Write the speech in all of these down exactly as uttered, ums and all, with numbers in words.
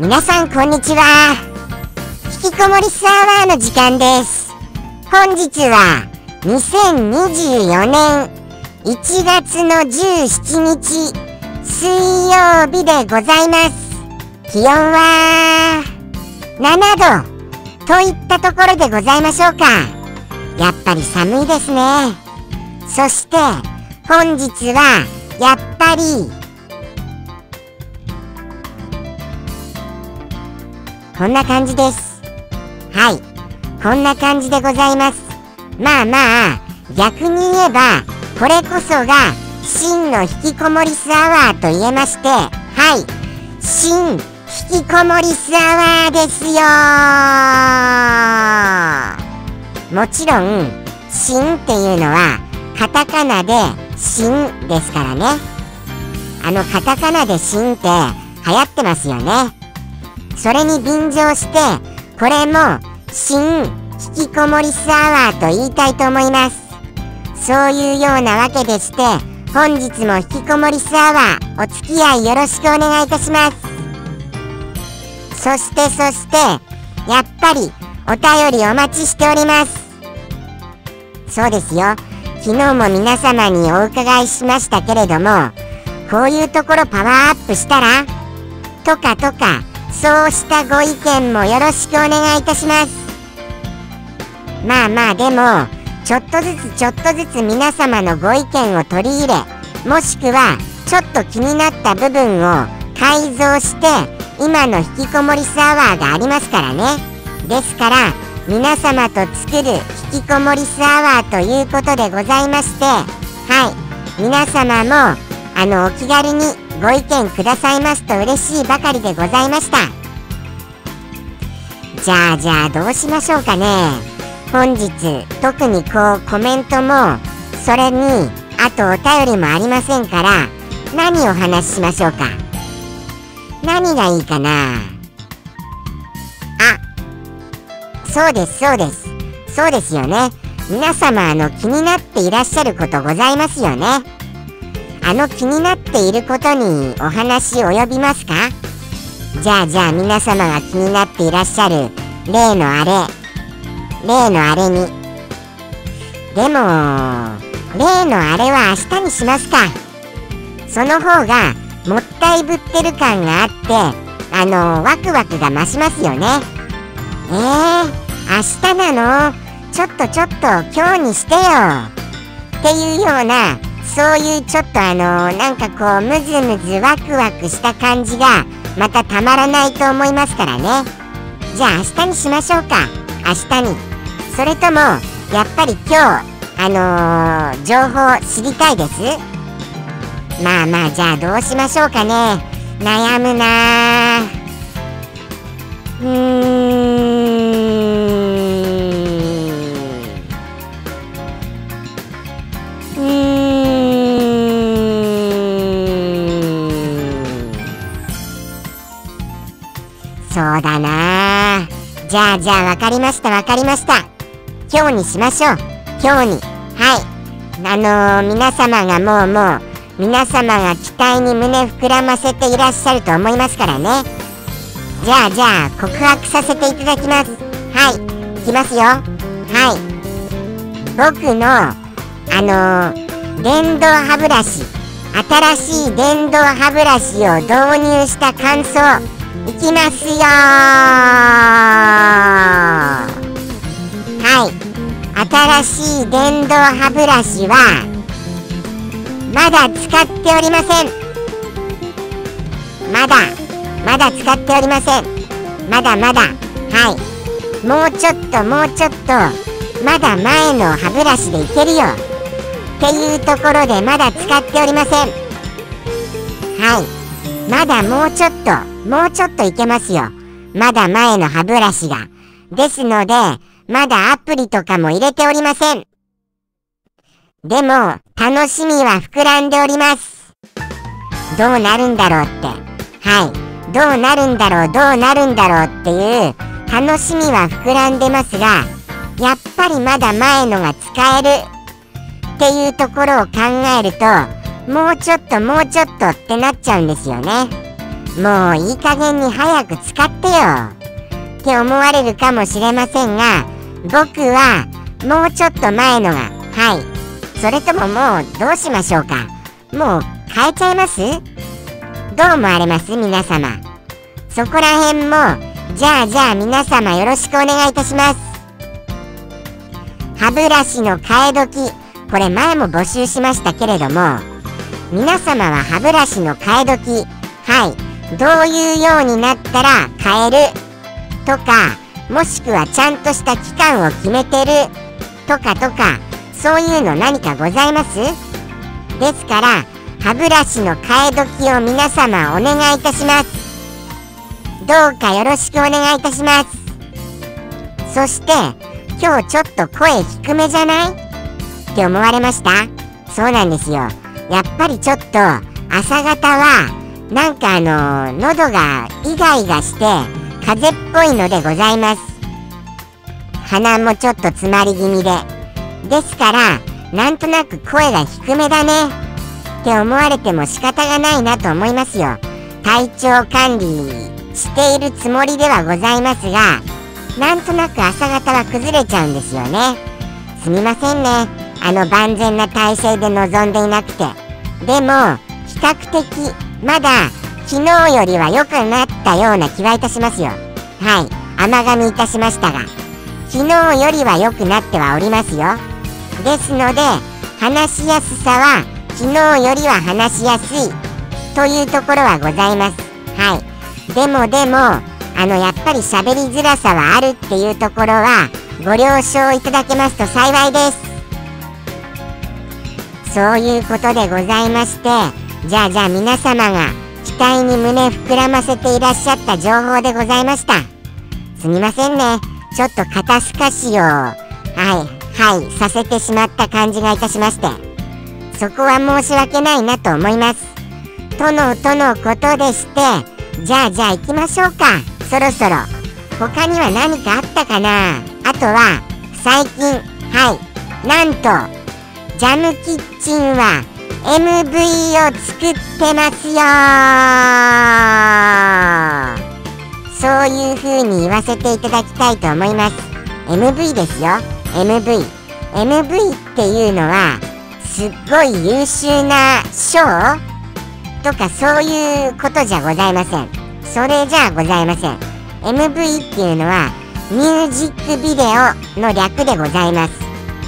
皆さんこんにちは。引きこもりスアワーの時間です。本日はにせんにじゅうよねんいちがつのじゅうしちにち水曜日でございます。気温はななどといったところでございましょうか。やっぱり寒いですね。そして本日はやっぱりこんな感じです。はい、こんな感じでございます。まあまあ逆に言えばこれこそが真の引きこもりスアワーと言えまして、はい、真引きこもりスアワーですよ。もちろん真っていうのはカタカナで真ですからね。あのカタカナで真って流行ってますよね。それに便乗してこれも真引きこもりスアワーと言いたいと思います。そういうようなわけでして、本日も引きこもりスアワーお付き合いよろしくお願いいたします。そしてそしてやっぱりお便りお待ちしております。そうですよ、昨日も皆様にお伺いしましたけれども、こういうところパワーアップしたらとかとか、そうしたご意見もよろしくお願いいたします。まあまあでもちょっとずつちょっとずつ皆様のご意見を取り入れ、もしくはちょっと気になった部分を改造して今の引きこもりスアワーがありますからね。ですから皆様と作る引きこもりスアワーということでございまして、はい、皆様もあのお気軽にご意見くださいますと嬉しいばかりでございました。じゃあじゃあどうしましょうかね。本日特にこうコメントもそれにあとお便りもありませんから、何をお話ししましょうか。何がいいかな。あ、そうですそうですそうですよね。皆様あの気になっていらっしゃることございますよね。あの気になっていることにお話及びますか。じゃあじゃあ皆様が気になっていらっしゃる例のあれ例のあれに。でも例のあれは明日にしますか。その方がもったいぶってる感があってあのワクワクが増しますよね。えー、明日なの、ちょっとちょっと今日にしてよっていうような、そういうちょっとあのー、なんかこうムズムズワクワクした感じがまたたまらないと思いますからね。じゃあ明日にしましょうか。明日に。それともやっぱり今日あのー、情報知りたいです。まあまあじゃあどうしましょうかね。悩むな。うーんうーんそうだな。じゃあじゃあ分かりました分かりました。今日にしましょう。今日に。はい、あのー、皆様がもうもう皆様が期待に胸膨らませていらっしゃると思いますからね。じゃあじゃあ告白させていただきます。はい、いきますよ。はい、僕のあのー、電動歯ブラシ、新しい電動歯ブラシを導入した感想いきますよー。はい、新しい電動歯ブラシはまだ使っておりません。まだまだ使っておりません。まだまだ、はい、もうちょっともうちょっとまだ前の歯ブラシでいけるよっていうところでまだ使っておりません。はい、まだもうちょっともうちょっといけますよ。まだ前の歯ブラシが。ですので、まだアプリとかも入れておりません。でも、楽しみは膨らんでおります。どうなるんだろうって。はい。どうなるんだろう、どうなるんだろうっていう、楽しみは膨らんでますが、やっぱりまだ前のが使えるっていうところを考えると、もうちょっともうちょっとってなっちゃうんですよね。もういい加減に早く使ってよって思われるかもしれませんが、僕はもうちょっと前のがはい、それとももうどうしましょうか。もう変えちゃいます？どう思われます皆様。そこら辺もじゃあじゃあ皆様よろしくお願いいたします。歯ブラシの替え時、これ前も募集しましたけれども、皆様は歯ブラシの替え時、はい、どういうようになったら変えるとか、もしくはちゃんとした期間を決めてるとかとか、そういうの何かございます？ですから歯ブラシの替え時を皆様お願いいたします。どうかよろしくお願いいたします。そして今日ちょっと声低めじゃないって思われました。そうなんですよ。やっぱりちょっと朝方はなんかあの喉がイガイガして風邪っぽいのでございます。鼻もちょっと詰まり気味で、ですからなんとなく声が低めだねって思われても仕方がないなと思いますよ。体調管理しているつもりではございますが、なんとなく朝方は崩れちゃうんですよね。すみませんね、あの万全な体制で臨んでいなくて。でも比較的まだ昨日よりは良くなったような気はいたしますよ。はい、甘噛みいたしましたが、昨日よりは良くなってはおりますよ。ですので話しやすさは昨日よりは話しやすいというところはございます。はい、でもでもあのやっぱり喋りづらさはあるっていうところはご了承いただけますと幸いです。そういうことでございまして、じゃあじゃあ皆様が期待に胸膨らませていらっしゃった情報でございました。すみませんね、ちょっと肩透かしをはいはいさせてしまった感じがいたしまして、そこは申し訳ないなと思います。とのとのことでして、じゃあじゃあ行きましょうか。そろそろ他には何かあったかな。あとは最近はい、なんとジャムキッチンは エムブイ を作ってますよー。そういう風に言わせていただきたいと思います。 エムブイ ですよ。 エムブイ エムブイ っていうのはすっごい優秀な賞とかそういうことじゃございません。それじゃあございません。 エムブイ っていうのはミュージックビデオの略でございます。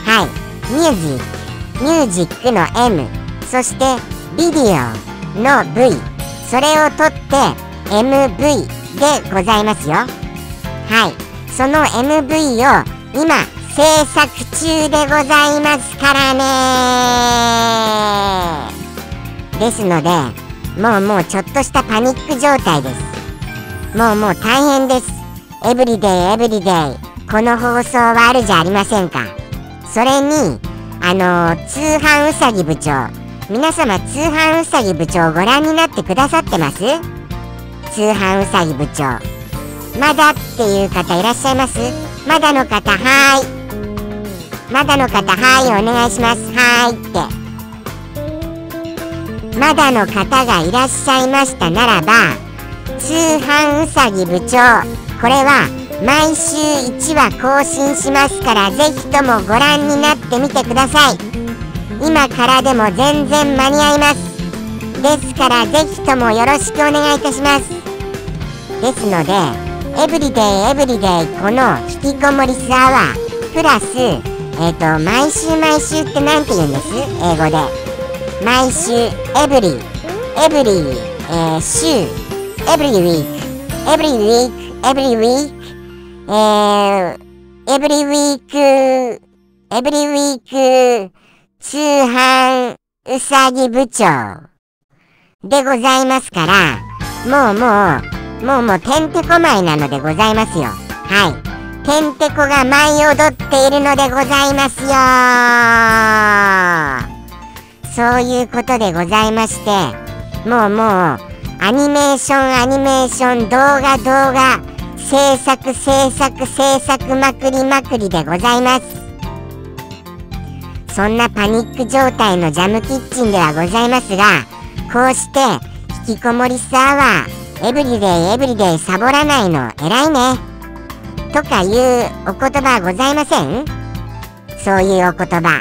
はい、ミュージックミュージックの エム、 そしてビデオの ブイ、 それを取って エムブイ でございますよ。はい、その エムブイ を今制作中でございますからね。ですのでもうもうちょっとしたパニック状態です。もうもう大変です。エブリデイエブリデイこの放送はあるじゃありませんか。それにあのー、通販うさぎ部長、皆様通販うさぎ部長ご覧になってくださってます？通販うさぎ部長まだっていう方いらっしゃいます？まだの方はーい、まだの方はーいお願いします。はーいってまだの方がいらっしゃいましたならば、通販うさぎ部長これは毎週いちわ更新しますからぜひともご覧になってみてください。今からでも全然間に合います。ですからぜひともよろしくお願いいたします。ですのでエブリデイエブリデイこの引きこもりスアワープラスえっと毎週毎週って何て言うんです英語で。毎週エブリエブリ、えー、週エブリウィークエブリウィークエブリウィーク、えー、エブリウィークエブリウィーク通販うさぎ部長でございますから、もうもうもうもうてんてこまいなのでございますよ。はい、てんてこが舞い踊っているのでございますよ。そういうことでございまして、もうもうアニメーションアニメーション動画動画制作制作制作まくりまくりでございます。そんなパニック状態のジャムキッチンではございますが、こうして引きこもりスアワーエブリデイエブリデイサボらないの偉いねとかいうお言葉ございません？そういうお言葉。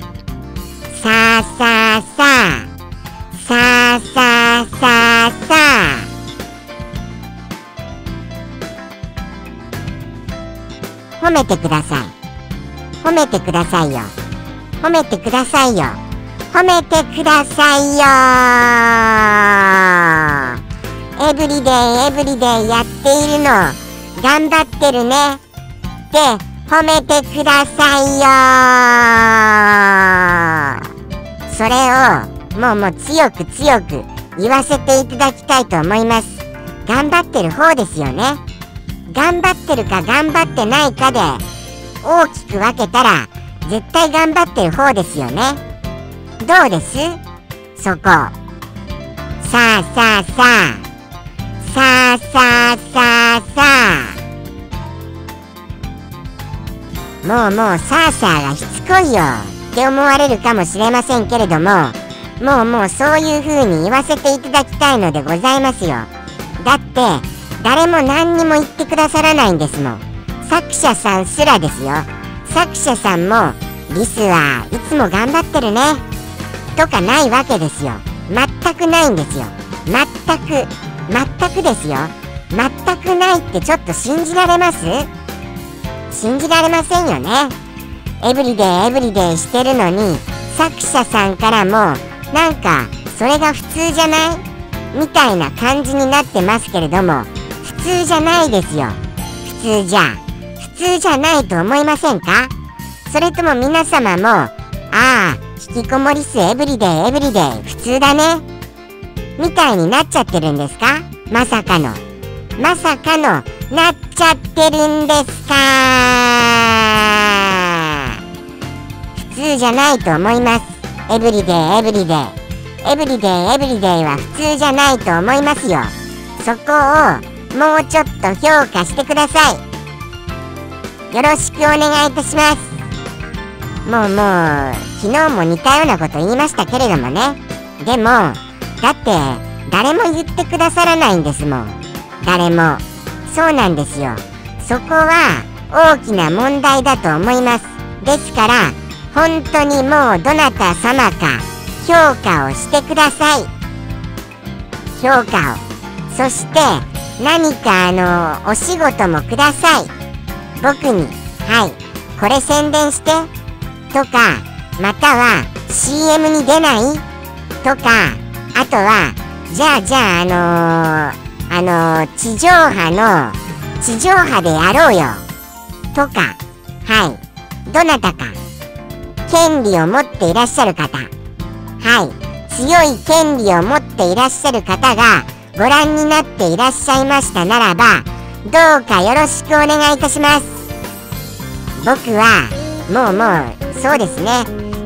さあさあさあさあさあさあさあ褒めてください。褒めてくださいよ。褒めてくださいよ。褒めてくださいよ。エブリデイエブリデイやっているの頑張ってるねって褒めてくださいよ。それをもうもう強く強く言わせていただきたいと思います。頑張ってる方ですよね。頑張ってるか頑張ってないかで大きく分けたら絶対頑張ってる方ですよね。どうですそこ。さあさあさあさあさあさあさあもうもうさあさあがしつこいよって思われるかもしれませんけれども、もうもうそういう風に言わせていただきたいのでございますよ。だって誰も何にも言ってくださらないんですもん。作者さんすらですよ。作者さんもリスはいつも頑張ってるねとかないわけですよ。全くないんですよ。全く全くですよ。全くないってちょっと信じられます？信じられませんよね。エブリデイエブリデイしてるのに作者さんからもなんかそれが普通じゃないみたいな感じになってますけれども、普通じゃないですよ。普通じゃ普通じゃないと思いませんか？それとも皆様もああ引きこもり数エブリデイエブリデイ普通だねみたいになっちゃってるんですか？まさかのまさかのなっちゃってるんですか？普通じゃないと思います。エブリデイエブリデイエブリデイエブリデイは普通じゃないと思いますよ。そこをもうちょっと評価してください。よろしくお願いいたします。もうもう昨日も似たようなこと言いましたけれどもね。でもだって誰も言ってくださらないんですもん。誰も。そうなんですよ。そこは大きな問題だと思います。ですから本当にもうどなた様か評価をしてください。評価を。そして何かあのお仕事もください。僕にはいこれ宣伝してとか、または シーエム に出ないとか、あとはじゃあじゃああのー、あのー、地上波の地上波でやろうよとか、はい、どなたか権利を持っていらっしゃる方、はい、強い権利を持っていらっしゃる方がご覧になっていらっしゃいましたならば、どうかよろしくお願いいたします。僕はもうもうそうですね。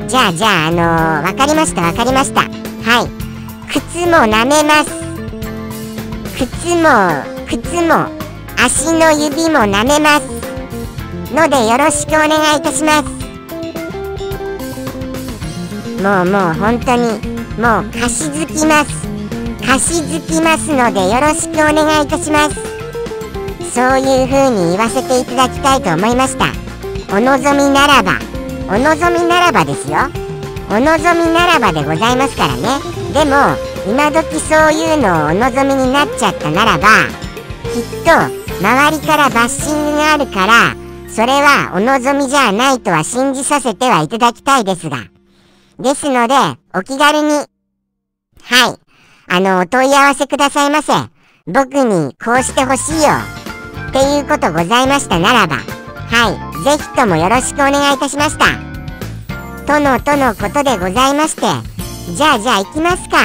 じゃあじゃああのー、わかりましたわかりました、はい、靴も舐めます。靴も靴も足の指も舐めますのでよろしくお願いいたします。もうもう本当にもうかしずきます。かしずきますのでよろしくお願いいたします。そういう風に言わせていただきたいと思いました。お望みならばお望みならばですよ。お望みならばでございますからね。でも今時そういうのをお望みになっちゃったならば、きっと周りからバッシングがあるから、それはお望みじゃないとは信じさせてはいただきたいですが、ですのでお気軽にはいあのお問い合わせくださいませ。僕にこうしてほしいよっていうことございましたならば、はい、ぜひともよろしくお願いいたしましたとのとのことでございまして、じゃあじゃあ行きますか。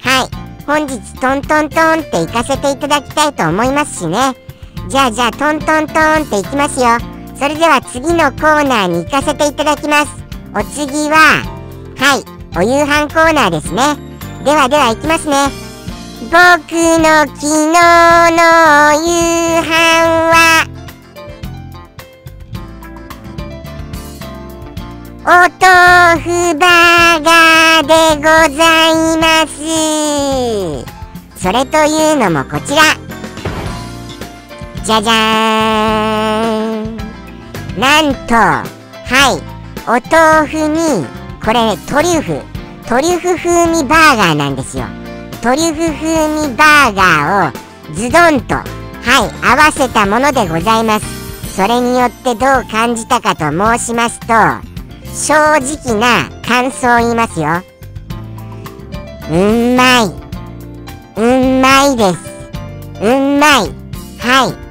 はい。本日トントントンって行かせていただきたいと思いますしね。じゃあじゃあトントントンって行きますよ。それでは次のコーナーに行かせていただきます。お次は、はい、お夕飯コーナーですね。ではでは行きますね。僕の昨日のお夕飯は、お豆腐バーガーでございます。それというのもこちら、じゃじゃーん。なんと、はい、お豆腐に、これね、トリュフ、トリュフ風味バーガーなんですよ。トリュフ風味バーガーをズドンと、はい、合わせたものでございます。それによってどう感じたかと申しますと、正直な感想を言いますよ。うんまい。うんまいです。うんまい。はい。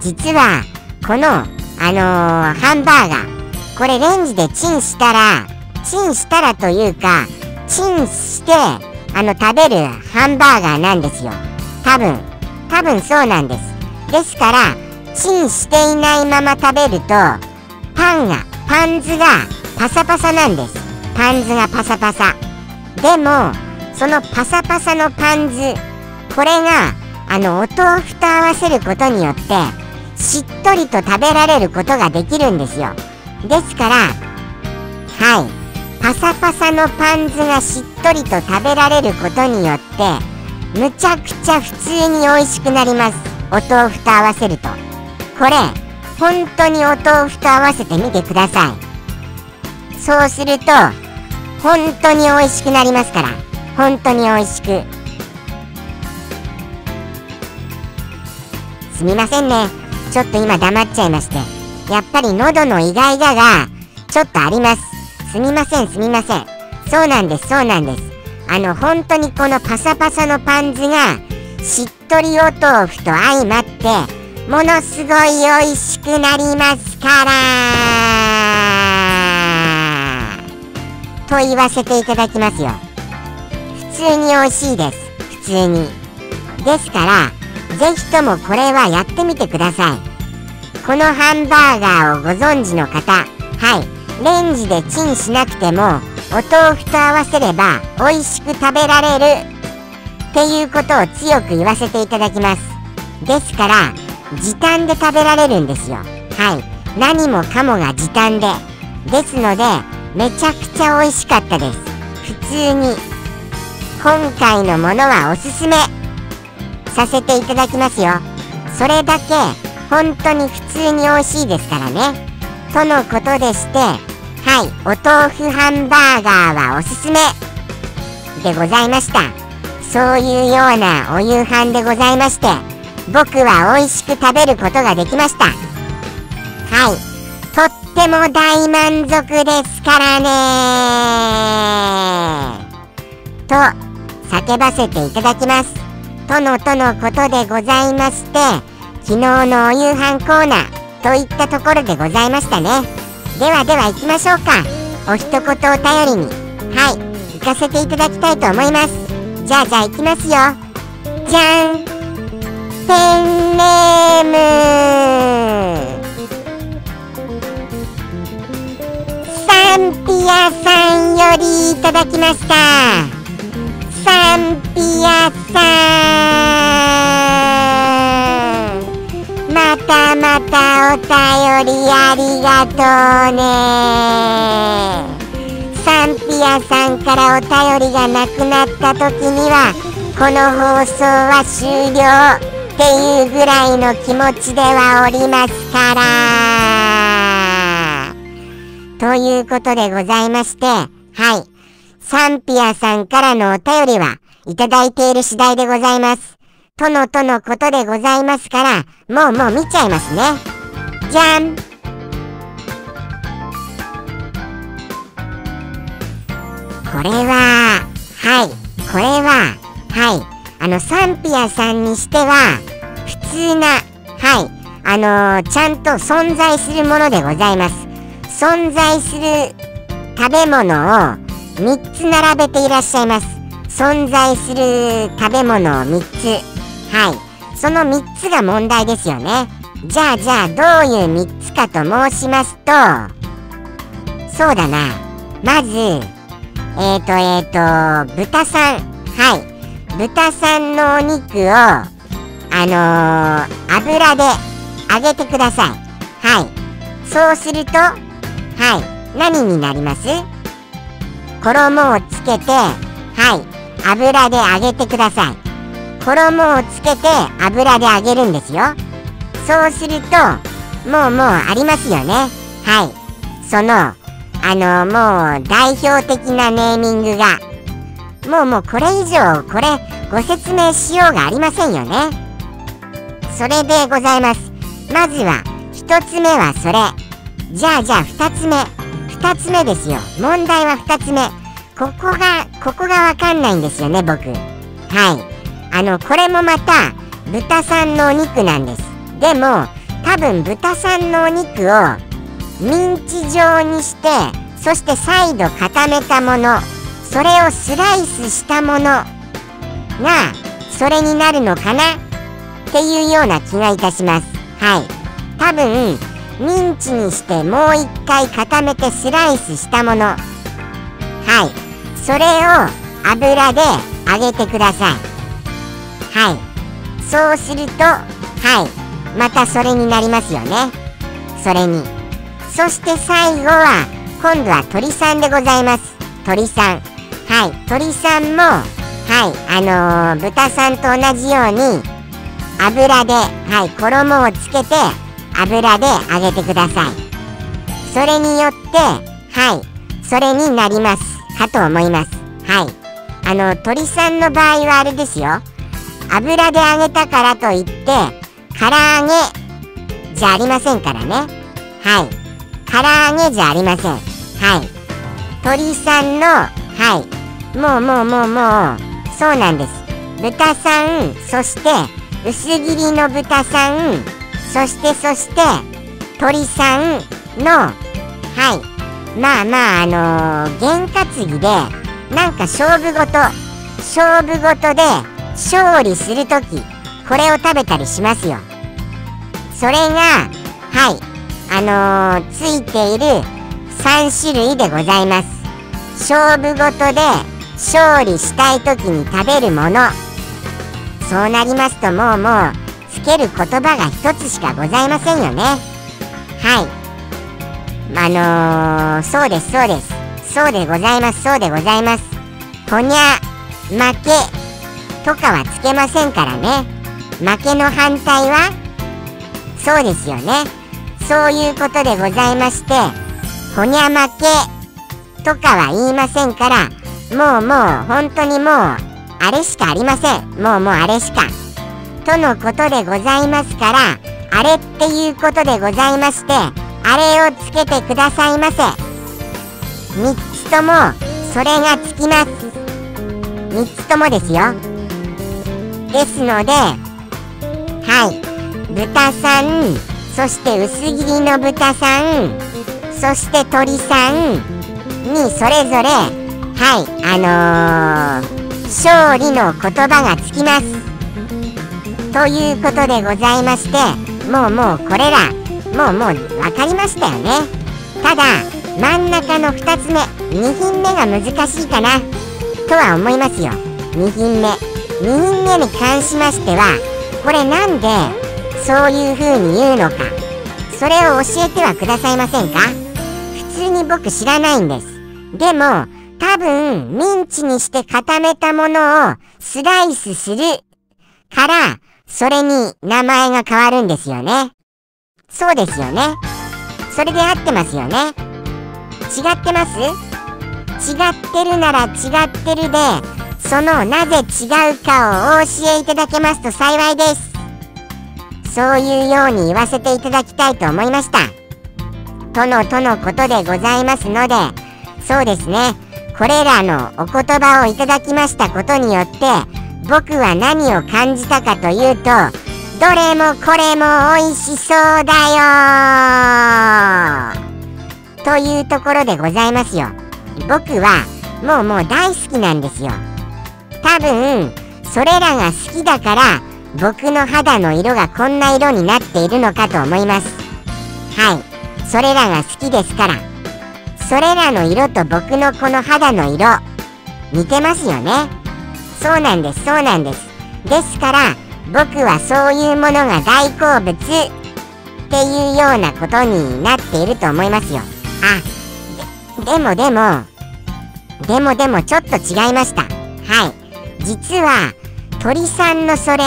実は、この、あのー、ハンバーガー、これレンジでチンしたら、チンしたらというか、チンして、あの、食べるハンバーガーなんですよ。多分。多分そうなんです。ですから、チンしていないまま食べると、パンが、パンズがパサパサなんです。パンズがパサパサ。でも、そのパサパサのパンズ、これが、あの、お豆腐と合わせることによって、しっとりと食べられることができるんですよ。ですから、はい。パサパサのパンズがしっとりと食べられることによって、むちゃくちゃ普通に美味しくなります。お豆腐と合わせると。これ、本当にお豆腐と合わせてみてください。そうすると、本当に美味しくなりますから。本当に美味しく。すみませんね。ちょっと今黙っちゃいまして。やっぱり喉のイガイガが、ちょっとあります。すみません、すみません。そうなんです、そうなんです。あの、本当にこのパサパサのパンズが、しっとりお豆腐と相まって、ものすごい美味しくなりますからと言わせていただきますよ。普通に美味しいです。普通に。ですから、ぜひともこれはやってみてください。このハンバーガーをご存知の方、はい。レンジでチンしなくてもお豆腐と合わせれば美味しく食べられるっていうことを強く言わせていただきます。ですから時短で食べられるんですよ。はい。何もかもが時短で。ですのでめちゃくちゃ美味しかったです。普通に。今回のものはおすすめさせていただきますよ。それだけ本当に普通に美味しいですからね。とのことでして、はい、お豆腐ハンバーガーはおすすめでございました。そういうようなお夕飯でございまして、僕は美味しく食べることができました。はい、とっても大満足ですからねーと叫ばせていただきます。とのとのことでございまして、昨日のお夕飯コーナー、といったところでございましたね。ではでは行きましょうか。お一言を頼りに、はい、行かせていただきたいと思います。じゃあじゃあ行きますよ。じゃん。ペンネームサンピアさんよりいただきました。サンピアさん、またまたお便りありがとうね。サンピアさんからお便りがなくなった時にはこの放送は終了っていうぐらいの気持ちではおりますからということでございまして、はい、サンピアさんからのお便りはいただいている次第でございます。とのとのことでございますから、もうもう見ちゃいますね。じゃん。これははいこれははいあのサンピアさんにしては普通な、はいあのー、ちゃんと存在するものでございます。存在する食べ物をみっつ並べていらっしゃいます。存在する食べ物をみっつ、はいそのみっつが問題ですよね。じゃあじゃあどういうみっつかと申しますと、そうだな、まずえーとえーと豚さん、はい豚さんのお肉をあのー、油で揚げてください。はいそうするとはい何になります？衣をつけて、はい油で揚げてください。衣をつけて油で揚げるんですよ。そうするともうもうありますよね。はい、そのあのもう代表的なネーミングがもうもうこれ以上これご説明しようがありませんよね。それでございます。まずはひとつめはそれ。じゃあじゃあふたつめふたつめですよ。問題はふたつめ。ここがここが分かんないんですよね、僕。はい、あのこれもまた豚さんのお肉なんです。でも多分豚さんのお肉をミンチ状にして、そして再度固めたもの、それをスライスしたものがそれになるのかなっていうような気がいたします。はい、多分ミンチにしてもう一回固めてスライスしたもの、はい、それを油で揚げてください。はい、そうするとはい、またそれになりますよね。それにそして最後は今度は鶏さんでございます。鶏さん、はい、鶏さんもはいあのー、豚さんと同じように油ではい衣をつけて油で揚げてください。それによってはいそれになりますかと思います。はい、あの鶏さんの場合はあれですよ、油で揚げたからといって唐揚げじゃありませんからね。はい、唐揚げじゃありません。はい、鶏さんのはいもうもうもうもうそうなんです。豚さん、そして薄切りの豚さん、そしてそして鶏さんのはいまあまああのー、験担ぎでなんか勝負ごと勝負ごとで勝利するときこれを食べたりしますよ。それがはいあのー、ついているさんしゅるいでございます。勝負ごとで勝利したいときに食べるもの、そうなりますともうもうつける言葉がひとつしかございませんよね。はいあのー、そうですそうですそうでございますそうでございます。ほにゃ負けとかはつけませんからね。負けの反対はそうですよね。そういうことでございましてほにゃ負けとかは言いませんから、もうもう本当にもうあれしかありません。もうもうあれしかとのことでございますから、あれっていうことでございまして、あれをつけてくださいませ。みっつともそれがつきます。みっつともですよ。ですのではい豚さん、そして薄切りの豚さん、そして鳥さんにそれぞれはいあのー、勝利の言葉がつきますということでございまして、もうもうこれらもうもう分かりましたよね。ただ真ん中のふたつめにひんめが難しいかなとは思いますよ。にひんめにひんめに関しましてはこれなんでそういう風に言うのか、それを教えてはくださいませんか。普通に僕知らないんです。でも多分ミンチにして固めたものをスライスするからそれに名前が変わるんですよね。そうですよね。それで合ってますよね。違ってます？違ってるなら違ってるで、そのなぜ違うかをお教えいただけますと幸いです。そういうように言わせていただきたいと思いました。とのとのことでございますので、そうですね、これらのお言葉をいただきましたことによって、僕は何を感じたかというと、どれもこれも美味しそうだよーというところでございますよ。僕はもうもう大好きなんですよ。多分、それらが好きだから、僕の肌の色がこんな色になっているのかと思います。はい、それらが好きですから。それらの色と僕のこの肌の色似てますよね。そうなんですそうなんです。ですから僕はそういうものが大好物っていうようなことになっていると思いますよ。あ、で、でもでもでもでもちょっと違いました。はい、実は鳥さんのそれ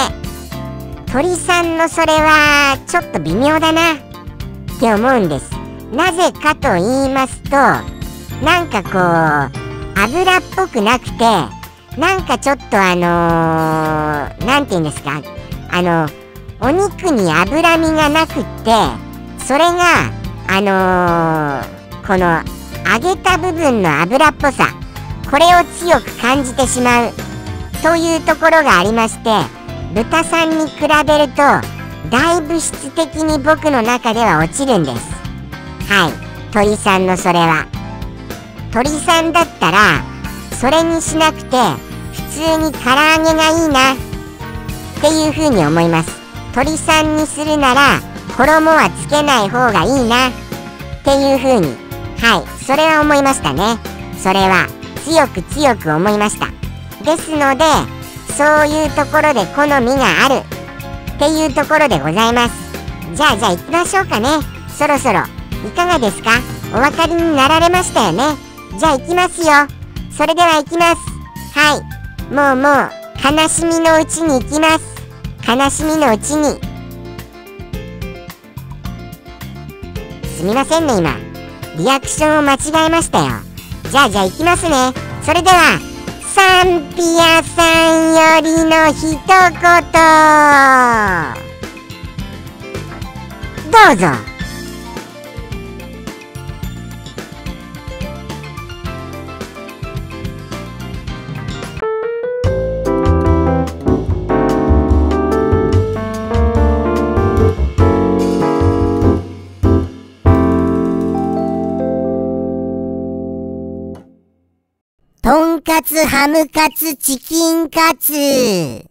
鳥さんのそれはちょっと微妙だなって思うんです。なぜかと言いますと、なんかこう油っぽくなくて、なんかちょっとあのー、なんて言うんですか、あのお肉に脂身がなくって、それがあのー、この揚げた部分の油っぽさ、これを強く感じてしまうというところがありまして、豚さんに比べるとだいぶ質的に僕の中では落ちるんです。はい、鳥さんのそれは。鳥さんだったらそれにしなくて普通に唐揚げがいいなっていうふうに思います。鳥さんにするなら衣はつけない方がいいなっていうふうに、はい、それは思いましたね。それは強く強く思いました。ですので、そういうところで好みがあるっていうところでございます。じゃあじゃあ行きましょうかね。そろそろいかがですか？お分かりになられましたよね。じゃあ行きますよ。それでは行きます。はい、もうもう悲しみのうちに行きます。悲しみのうちに。すみませんね、今リアクションを間違えましたよ。じゃあじゃあ行きますね。それではサンピアさんよりの一言、どうぞ。とんかつ、ハムカツ、チキンカツ。